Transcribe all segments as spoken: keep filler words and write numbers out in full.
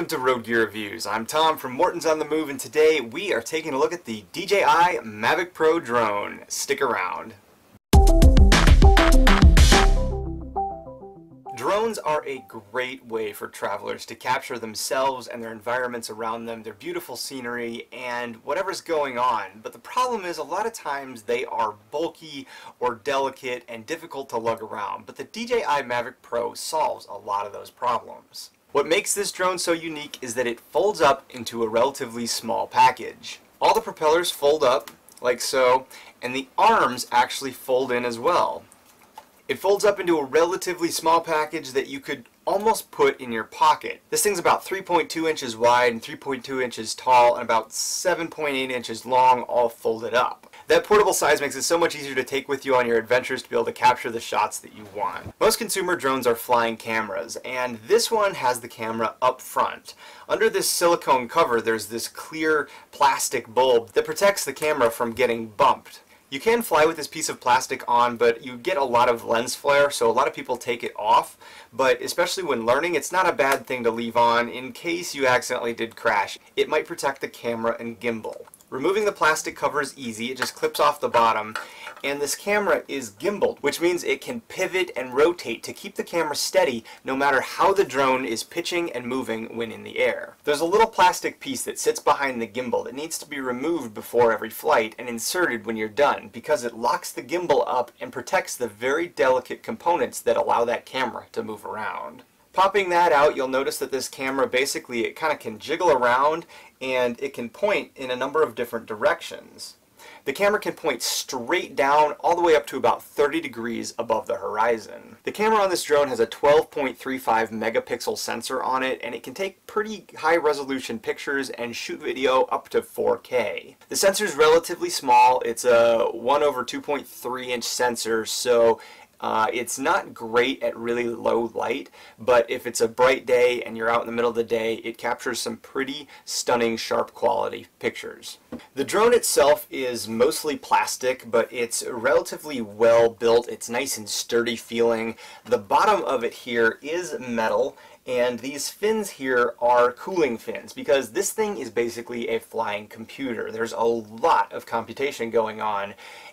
Welcome to Road Gear Reviews. I'm Tom from Morton's On The Move, and today we are taking a look at the D J I Mavic Pro drone. Stick around. Drones are a great way for travelers to capture themselves and their environments around them, their beautiful scenery, and whatever's going on. But the problem is, a lot of times they are bulky or delicate and difficult to lug around. But the D J I Mavic Pro solves a lot of those problems. What makes this drone so unique is that it folds up into a relatively small package. All the propellers fold up, like so, and the arms actually fold in as well. It folds up into a relatively small package that you could almost put in your pocket. This thing's about three point two inches wide and three point two inches tall and about seven point eight inches long, all folded up. That portable size makes it so much easier to take with you on your adventures to be able to capture the shots that you want. Most consumer drones are flying cameras, and this one has the camera up front. Under this silicone cover, there's this clear plastic bulb that protects the camera from getting bumped. You can fly with this piece of plastic on, but you get a lot of lens flare, so a lot of people take it off. But especially when learning, it's not a bad thing to leave on in case you accidentally did crash. It might protect the camera and gimbal. Removing the plastic cover is easy, it just clips off the bottom, and this camera is gimbaled, which means it can pivot and rotate to keep the camera steady no matter how the drone is pitching and moving when in the air. There's a little plastic piece that sits behind the gimbal that needs to be removed before every flight and inserted when you're done, because it locks the gimbal up and protects the very delicate components that allow that camera to move around. Popping that out, you'll notice that this camera basically, it kind of can jiggle around and it can point in a number of different directions. The camera can point straight down all the way up to about thirty degrees above the horizon. The camera on this drone has a twelve point three five megapixel sensor on it, and it can take pretty high resolution pictures and shoot video up to four K. The sensor is relatively small. It's a one over two point three inch sensor, so Uh, it's not great at really low light, but if it's a bright day and you're out in the middle of the day, it captures some pretty stunning sharp quality pictures. The drone itself is mostly plastic, but it's relatively well built. It's nice and sturdy feeling. The bottom of it here is metal, and these fins here are cooling fins, because this thing is basically a flying computer. There's a lot of computation going on,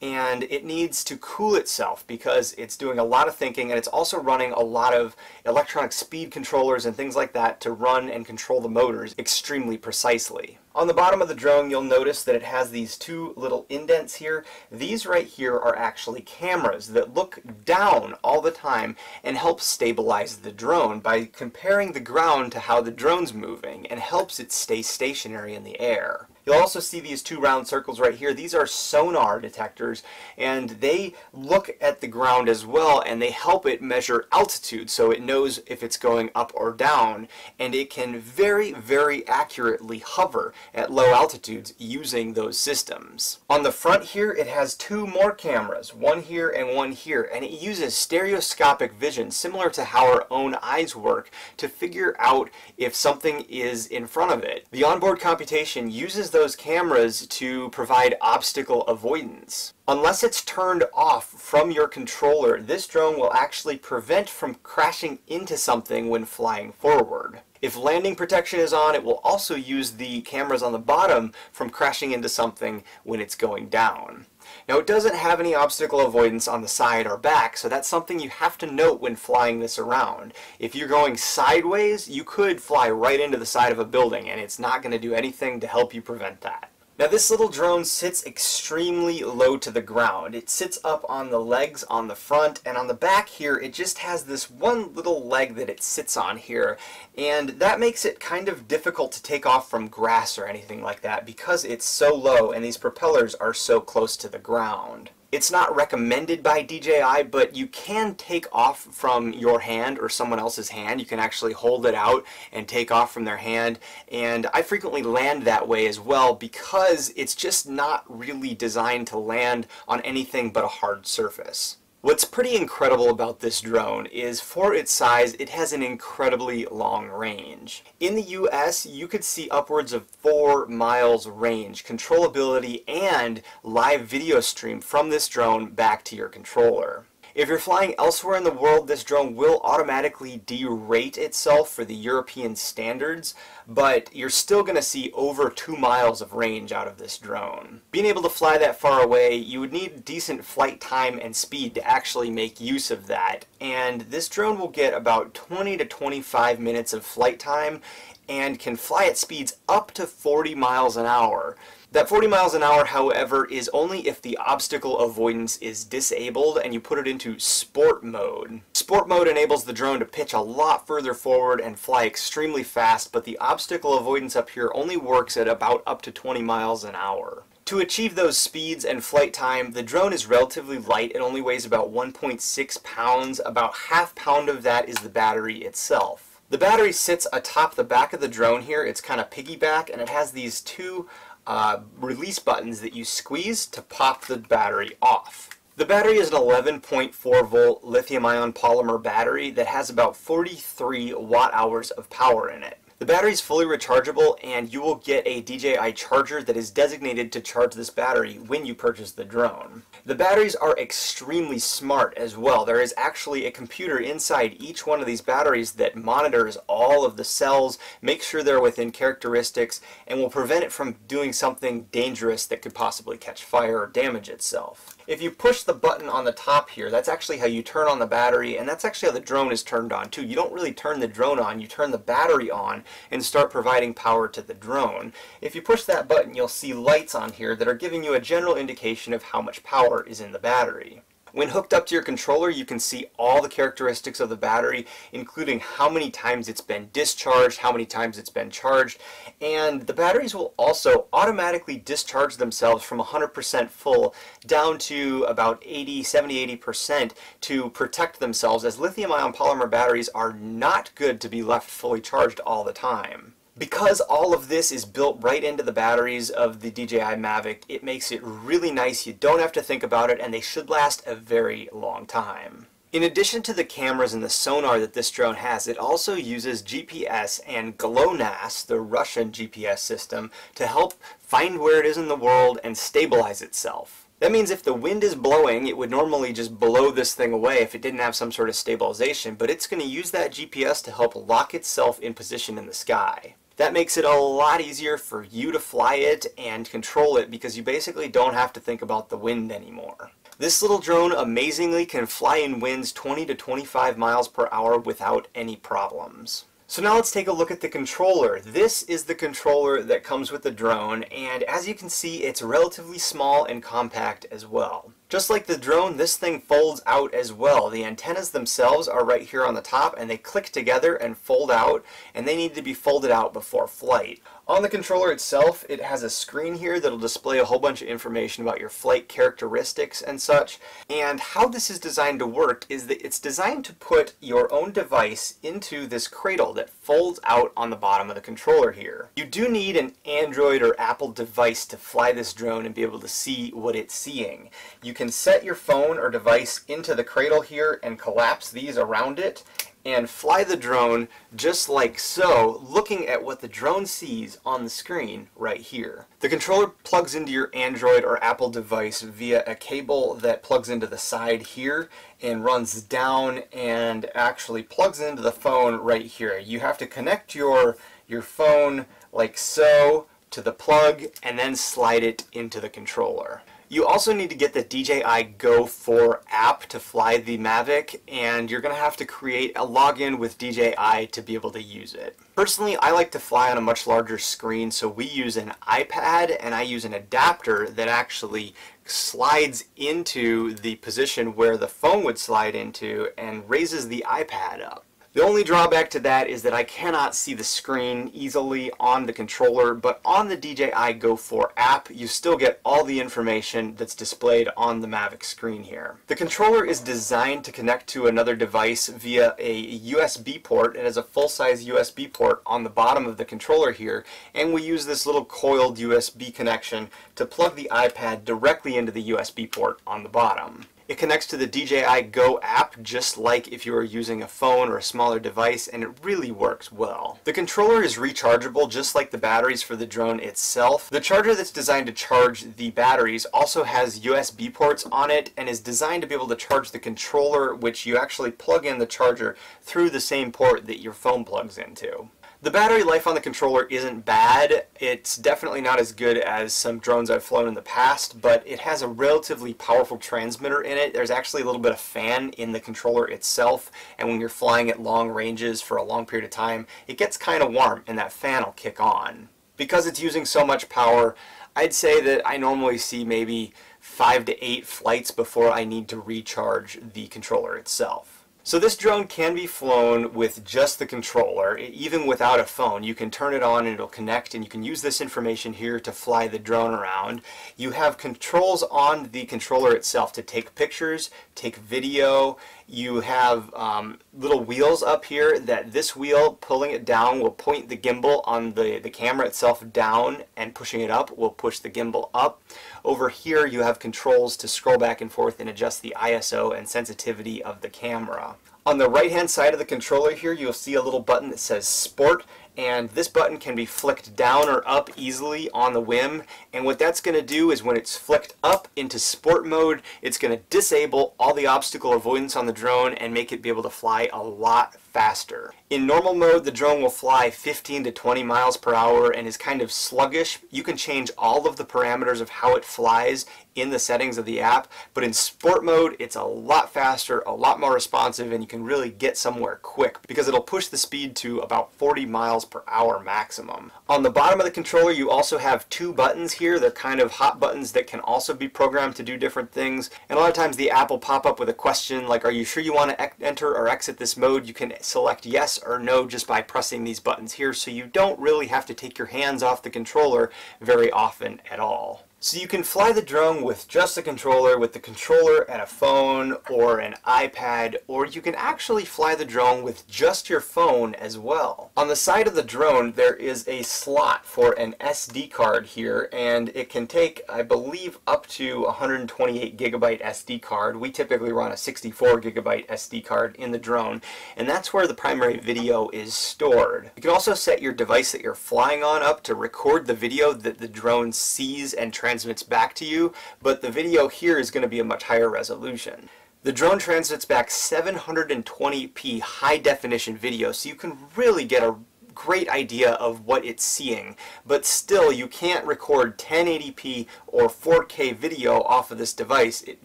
and it needs to cool itself because it's doing a lot of thinking, and it's also running a lot of electronic speed controllers and things like that to run and control the motors extremely precisely. On the bottom of the drone, you'll notice that it has these two little indents here. These right here are actually cameras that look down all the time and help stabilize the drone by comparing the ground to how the drone's moving, and helps it stay stationary in the air. You'll also see these two round circles right here. These are sonar detectors, and they look at the ground as well, and they help it measure altitude, so it knows if it's going up or down, and it can very, very accurately hover at low altitudes using those systems. On the front here, it has two more cameras, one here and one here, and it uses stereoscopic vision, similar to how our own eyes work, to figure out if something is in front of it. The onboard computation uses the those cameras to provide obstacle avoidance. Unless it's turned off from your controller, this drone will actually prevent from crashing into something when flying forward. If landing protection is on, it will also use the cameras on the bottom from crashing into something when it's going down. Now, it doesn't have any obstacle avoidance on the side or back, so that's something you have to note when flying this around. If you're going sideways, you could fly right into the side of a building, and it's not going to do anything to help you prevent that. Now, this little drone sits extremely low to the ground. It sits up on the legs on the front, and on the back here, it just has this one little leg that it sits on here, and that makes it kind of difficult to take off from grass or anything like that because it's so low and these propellers are so close to the ground. It's not recommended by D J I, but you can take off from your hand or someone else's hand. You can actually hold it out and take off from their hand, and I frequently land that way as well because it's just not really designed to land on anything but a hard surface. What's pretty incredible about this drone is, for its size, it has an incredibly long range. In the U S, you could see upwards of four miles range, controllability, and live video stream from this drone back to your controller. If you're flying elsewhere in the world, this drone will automatically derate itself for the European standards, but you're still going to see over two miles of range out of this drone. Being able to fly that far away, you would need decent flight time and speed to actually make use of that, and this drone will get about twenty to twenty-five minutes of flight time and can fly at speeds up to forty miles an hour. That forty miles an hour, however, is only if the obstacle avoidance is disabled and you put it into sport mode. Sport mode enables the drone to pitch a lot further forward and fly extremely fast, but the obstacle avoidance up here only works at about up to twenty miles an hour. To achieve those speeds and flight time, the drone is relatively light. It only weighs about one point six pounds. About half pound of that is the battery itself. The battery sits atop the back of the drone here. It's kind of piggyback, and it has these two uh, release buttons that you squeeze to pop the battery off. The battery is an eleven point four volt lithium-ion polymer battery that has about forty-three watt-hours of power in it. The battery is fully rechargeable, and you will get a D J I charger that is designated to charge this battery when you purchase the drone. The batteries are extremely smart as well. There is actually a computer inside each one of these batteries that monitors all of the cells, makes sure they're within characteristics, and will prevent it from doing something dangerous that could possibly catch fire or damage itself. If you push the button on the top here, that's actually how you turn on the battery, and that's actually how the drone is turned on too. You don't really turn the drone on, you turn the battery on and start providing power to the drone. If you push that button, you'll see lights on here that are giving you a general indication of how much power is in the battery. When hooked up to your controller, you can see all the characteristics of the battery, including how many times it's been discharged, how many times it's been charged, and the batteries will also automatically discharge themselves from one hundred percent full down to about eighty, seventy, eighty percent to protect themselves, as lithium-ion polymer batteries are not good to be left fully charged all the time. Because all of this is built right into the batteries of the D J I Mavic, it makes it really nice. You don't have to think about it, and they should last a very long time. In addition to the cameras and the sonar that this drone has, it also uses G P S and GLONASS, the Russian G P S system, to help find where it is in the world and stabilize itself. That means if the wind is blowing, it would normally just blow this thing away if it didn't have some sort of stabilization, but it's going to use that G P S to help lock itself in position in the sky. That makes it a lot easier for you to fly it and control it, because you basically don't have to think about the wind anymore. This little drone amazingly can fly in winds twenty to twenty-five miles per hour without any problems. So now let's take a look at the controller. This is the controller that comes with the drone, and as you can see, it's relatively small and compact as well. Just like the drone, this thing folds out as well. The antennas themselves are right here on the top, and they click together and fold out, and they need to be folded out before flight. On the controller itself, it has a screen here that'll display a whole bunch of information about your flight characteristics and such. And how this is designed to work is that it's designed to put your own device into this cradle that folds out on the bottom of the controller here. You do need an Android or Apple device to fly this drone and be able to see what it's seeing. You can set your phone or device into the cradle here and collapse these around it and fly the drone just like so, looking at what the drone sees on the screen right here. The controller plugs into your Android or Apple device via a cable that plugs into the side here and runs down and actually plugs into the phone right here. You have to connect your your phone like so to the plug and then slide it into the controller. You also need to get the D J I Go four app to fly the Mavic, and you're going to have to create a login with D J I to be able to use it. Personally, I like to fly on a much larger screen, so we use an iPad, and I use an adapter that actually slides into the position where the phone would slide into and raises the iPad up. The only drawback to that is that I cannot see the screen easily on the controller, but on the D J I Go four app, you still get all the information that's displayed on the Mavic screen here. The controller is designed to connect to another device via a U S B port, and has a full-size U S B port on the bottom of the controller here, and we use this little coiled U S B connection to plug the iPad directly into the U S B port on the bottom. It connects to the D J I Go app, just like if you were using a phone or a smaller device, and it really works well. The controller is rechargeable, just like the batteries for the drone itself. The charger that's designed to charge the batteries also has U S B ports on it and is designed to be able to charge the controller, which you actually plug in the charger through the same port that your phone plugs into. The battery life on the controller isn't bad. It's definitely not as good as some drones I've flown in the past, but it has a relatively powerful transmitter in it. There's actually a little bit of fan in the controller itself, and when you're flying at long ranges for a long period of time, it gets kind of warm and that fan will kick on. Because it's using so much power, I'd say that I normally see maybe five to eight flights before I need to recharge the controller itself. So this drone can be flown with just the controller, even without a phone. You can turn it on and it'll connect, and you can use this information here to fly the drone around. You have controls on the controller itself to take pictures, take video. You have um, little wheels up here that this wheel, pulling it down, will point the gimbal on the, the camera itself down, and pushing it up will push the gimbal up. Over here you have controls to scroll back and forth and adjust the I S O and sensitivity of the camera. On the right hand side of the controller here, you'll see a little button that says Sport, and this button can be flicked down or up easily on the whim, and what that's going to do is when it's flicked up into Sport mode, it's going to disable all the obstacle avoidance on the drone and make it be able to fly a lot faster. In normal mode, the drone will fly fifteen to twenty miles per hour and is kind of sluggish. You can change all of the parameters of how it flies in the settings of the app, but in Sport mode, it's a lot faster, a lot more responsive, and you can really get somewhere quick because it'll push the speed to about forty miles per hour maximum. On the bottom of the controller you also have two buttons here. They're kind of hot buttons that can also be programmed to do different things, and a lot of times the app will pop up with a question like, are you sure you want to enter or exit this mode? You can select yes or no just by pressing these buttons here, so you don't really have to take your hands off the controller very often at all. So you can fly the drone with just the controller, with the controller and a phone or an iPad, or you can actually fly the drone with just your phone as well. On the side of the drone there is a slot for an S D card here, and it can take, I believe, up to one hundred twenty-eight gigabyte S D card. We typically run a sixty-four gigabyte S D card in the drone, and that's where the primary video is stored. You can also set your device that you're flying on up to record the video that the drone sees and transmits transmits back to you, but the video here is going to be a much higher resolution. The drone transmits back seven hundred twenty p high definition video, so you can really get a great idea of what it's seeing, but still you can't record ten eighty p or four K video off of this device. It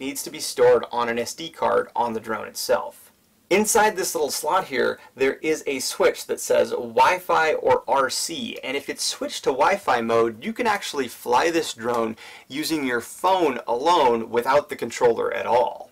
needs to be stored on an S D card on the drone itself. Inside this little slot here, there is a switch that says Wi-Fi or R C, and if it's switched to Wi-Fi mode, you can actually fly this drone using your phone alone without the controller at all.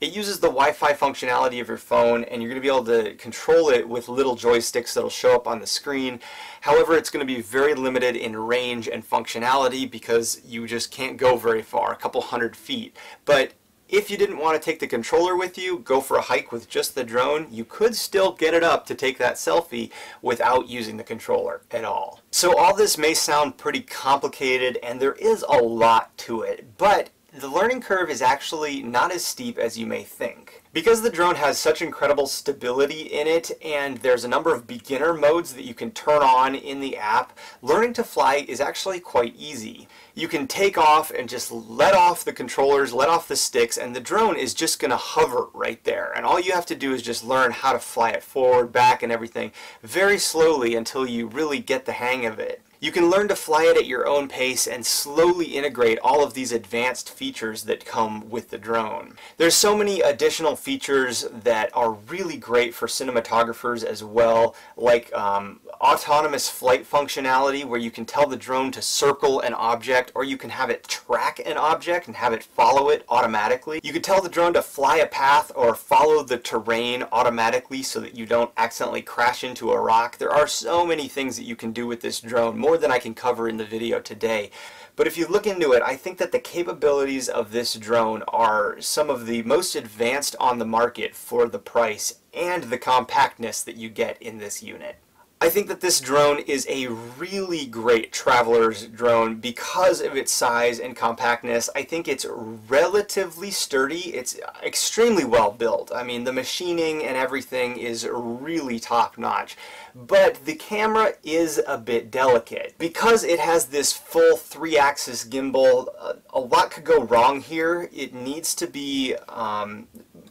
It uses the Wi-Fi functionality of your phone, and you're going to be able to control it with little joysticks that'll show up on the screen. However, it's going to be very limited in range and functionality because you just can't go very far, a couple hundred feet. But if you didn't want to take the controller with you, go for a hike with just the drone, you could still get it up to take that selfie without using the controller at all. So all this may sound pretty complicated, and there is a lot to it, but the learning curve is actually not as steep as you may think. Because the drone has such incredible stability in it, and there's a number of beginner modes that you can turn on in the app, learning to fly is actually quite easy. You can take off and just let off the controllers, let off the sticks, and the drone is just going to hover right there. And all you have to do is just learn how to fly it forward, back, and everything very slowly until you really get the hang of it. You can learn to fly it at your own pace and slowly integrate all of these advanced features that come with the drone. There's so many additional features that are really great for cinematographers as well, like um, autonomous flight functionality, where you can tell the drone to circle an object, or you can have it track an object and have it follow it automatically. You can tell the drone to fly a path or follow the terrain automatically so that you don't accidentally crash into a rock. There are so many things that you can do with this drone, more than I can cover in the video today. But if you look into it, I think that the capabilities of this drone are some of the most advanced on the market for the price and the compactness that you get in this unit. I think that this drone is a really great traveler's drone because of its size and compactness. I think it's relatively sturdy. It's extremely well built. I mean, the machining and everything is really top-notch. But the camera is a bit delicate. Because it has this full three-axis gimbal, a lot could go wrong here. It needs to be um,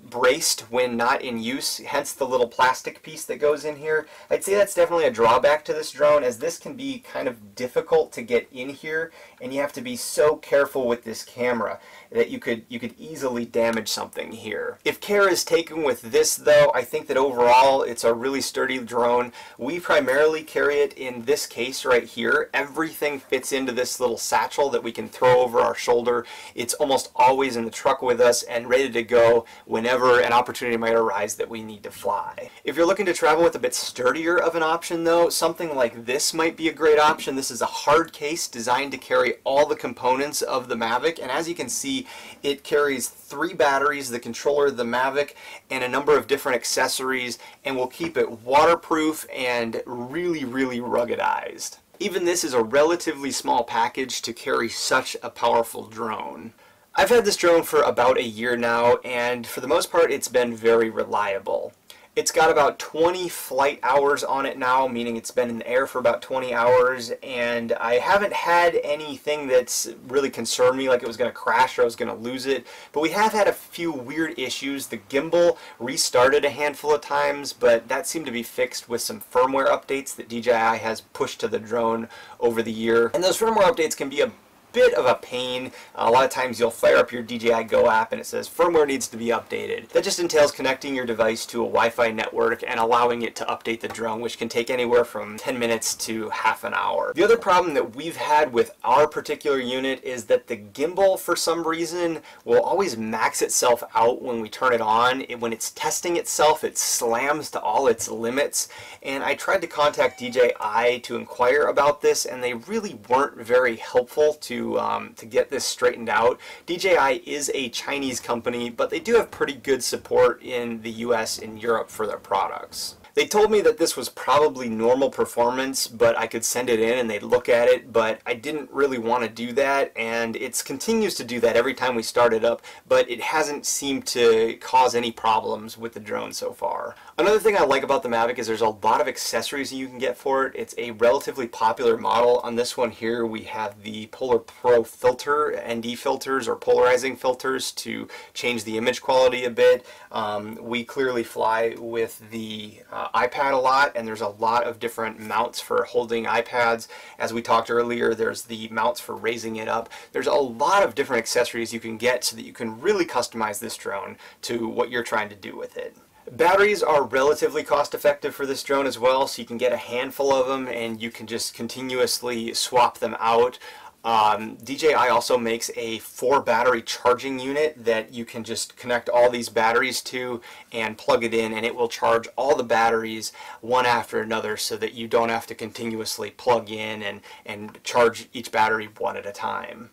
braced when not in use, hence the little plastic piece that goes in here. I'd say that's definitely a drawback to this drone, as this can be kind of difficult to get in here, and you have to be so careful with this camera that you could you could easily damage something here. If care is taken with this, though, I think that overall it's a really sturdy drone. We primarily carry it in this case right here. Everything fits into this little satchel that we can throw over our shoulder. It's almost always in the truck with us and ready to go whenever an opportunity might arise that we need to fly. If you're looking to travel with a bit sturdier of an option, though, something like this might be a great option. This is a hard case designed to carry all the components of the Mavic, and as you can see, it carries three batteries, the controller, the Mavic, and a number of different accessories, and will keep it waterproof and really, really ruggedized. Even this is a relatively small package to carry such a powerful drone. I've had this drone for about a year now, and for the most part, it's been very reliable. It's got about twenty flight hours on it now, meaning it's been in the air for about twenty hours, and I haven't had anything that's really concerned me, like it was going to crash or I was going to lose it. But we have had a few weird issues. The gimbal restarted a handful of times, but that seemed to be fixed with some firmware updates that D J I has pushed to the drone over the year. And those firmware updates can be a bit of a pain. A lot of times you'll fire up your D J I Go app and it says firmware needs to be updated. That just entails connecting your device to a Wi-Fi network and allowing it to update the drone, which can take anywhere from ten minutes to half an hour. The other problem that we've had with our particular unit is that the gimbal, for some reason, will always max itself out when we turn it on. It, when it's testing itself, it slams to all its limits, and I tried to contact D J I to inquire about this, and they really weren't very helpful to Um, to get this straightened out. D J I is a Chinese company, but they do have pretty good support in the U S and Europe for their products. They told me that this was probably normal performance, but I could send it in and they'd look at it, but I didn't really want to do that, and it continues to do that every time we start it up, but it hasn't seemed to cause any problems with the drone so far. Another thing I like about the Mavic is there's a lot of accessories you can get for it. It's a relatively popular model. On this one here, we have the Polar Pro filter, N D filters or polarizing filters to change the image quality a bit. Um, we clearly fly with the uh, iPad a lot, and there's a lot of different mounts for holding iPads. As we talked earlier, there's the mounts for raising it up. There's a lot of different accessories you can get so that you can really customize this drone to what you're trying to do with it. Batteries are relatively cost effective for this drone as well, so you can get a handful of them and you can just continuously swap them out. Um, D J I also makes a four battery charging unit that you can just connect all these batteries to and plug it in, and it will charge all the batteries one after another so that you don't have to continuously plug in and, and charge each battery one at a time.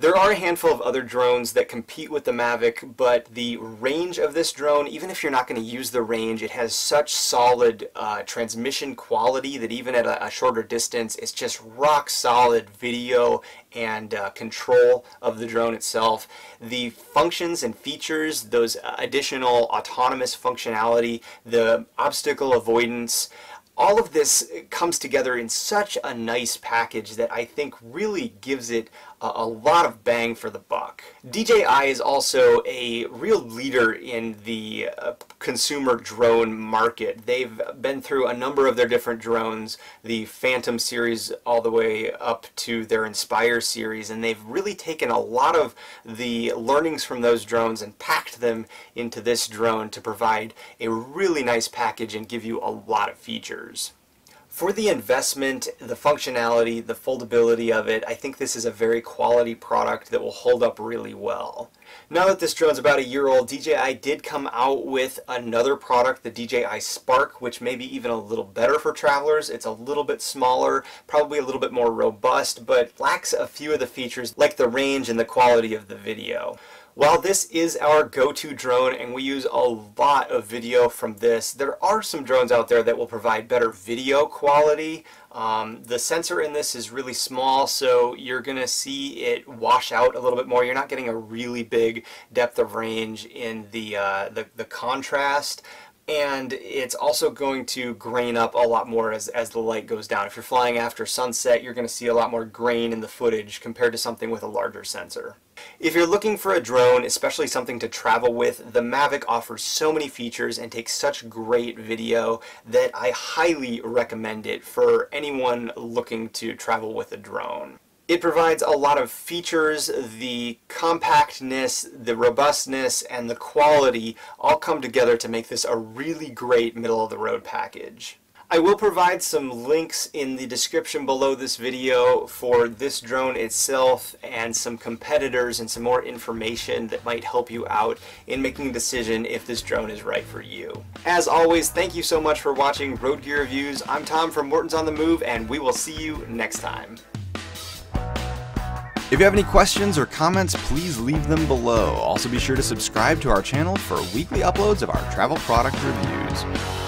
There are a handful of other drones that compete with the Mavic, but the range of this drone, even if you're not going to use the range, it has such solid uh, transmission quality that even at a, a shorter distance, it's just rock solid video and uh, control of the drone itself. The functions and features, those additional autonomous functionality, the obstacle avoidance, all of this comes together in such a nice package that I think really gives it a, a lot of bang for the buck. D J I is also a real leader in the uh, consumer drone market. They've been through a number of their different drones, the Phantom series all the way up to their Inspire series, and they've really taken a lot of the learnings from those drones and packed them into this drone to provide a really nice package and give you a lot of features. For the investment, the functionality, the foldability of it, I think this is a very quality product that will hold up really well. Now that this drone's about a year old, D J I did come out with another product, the D J I Spark, which may be even a little better for travelers. It's a little bit smaller, probably a little bit more robust, but lacks a few of the features like the range and the quality of the video. While this is our go-to drone and we use a lot of video from this, there are some drones out there that will provide better video quality. Um, the sensor in this is really small, so you're going to see it wash out a little bit more. You're not getting a really big depth of range in the, uh, the, the contrast. And it's also going to grain up a lot more as, as the light goes down. If you're flying after sunset, you're going to see a lot more grain in the footage compared to something with a larger sensor. If you're looking for a drone, especially something to travel with, the Mavic offers so many features and takes such great video that I highly recommend it for anyone looking to travel with a drone. It provides a lot of features. The compactness, the robustness, and the quality all come together to make this a really great middle-of-the-road package. I will provide some links in the description below this video for this drone itself and some competitors and some more information that might help you out in making a decision if this drone is right for you. As always, thank you so much for watching Road Gear Reviews. I'm Tom from Morton's On The Move, and we will see you next time. If you have any questions or comments, please leave them below. Also be sure to subscribe to our channel for weekly uploads of our travel product reviews.